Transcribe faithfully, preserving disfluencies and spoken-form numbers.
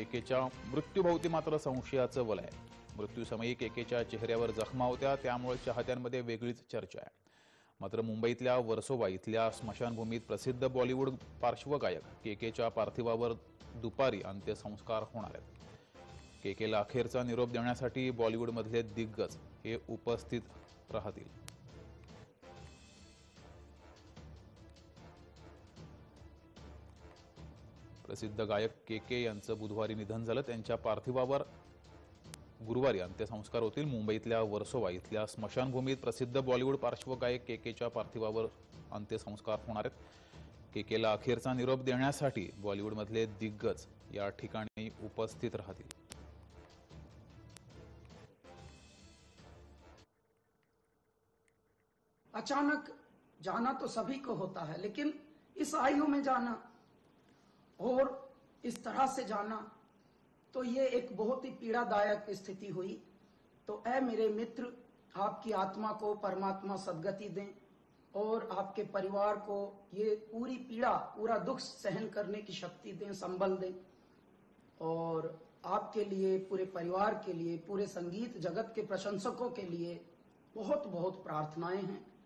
केकेच्या मृत्यूभोवती मात्र संशयाचं वलय आहे। मृत्यूसमयी केकेच्या चेहऱ्यावर जखमा होत्या, त्यामुळे चाहत्यांमध्ये वेगळीच चर्चा आहे। मात्र मुंबईतल्या वर्सोवा इथल्या स्मशानभूमीत प्रसिद्ध बॉलिवूड पार्श्वगायक केकेच्या पार्थिवावर दुपारी अंत्यसंस्कार होणार आहेत। केकेला अखेरचा निरोप देण्यासाठी बॉलिवूडमधले दिग्गज हे उपस्थित राहतील। प्रसिद्ध गायक के के यांचं बुधवारी निधन झालं। त्यांच्या पार्थिवावर गुरुवारी अंत्यसंस्कार होतील। मुंबईतल्या वर्सोवा इथल्या स्मशानभूमीत प्रसिद्ध बॉलिवूड पार्श्वगायक के केच्या पार्थिवावर अंत्यसंस्कार होणार आहेत। के केला अखेरचा निरोप देण्यासाठी बॉलिवूडमधले दिग्गज या ठिकाणी उपस्थित राहतील। अचानक जाना तो सभी को होता है, लेकिन इस आयु में जाना और इस तरह से जाना तो ये एक बहुत ही पीड़ादायक स्थिति हुई। तो ऐ मेरे मित्र, आपकी आत्मा को परमात्मा सद्गति दें और आपके परिवार को ये पूरी पीड़ा, पूरा दुख सहन करने की शक्ति दें, संबल दें। और आपके लिए, पूरे परिवार के लिए, पूरे संगीत जगत के प्रशंसकों के लिए बहुत बहुत प्रार्थनाएं हैं।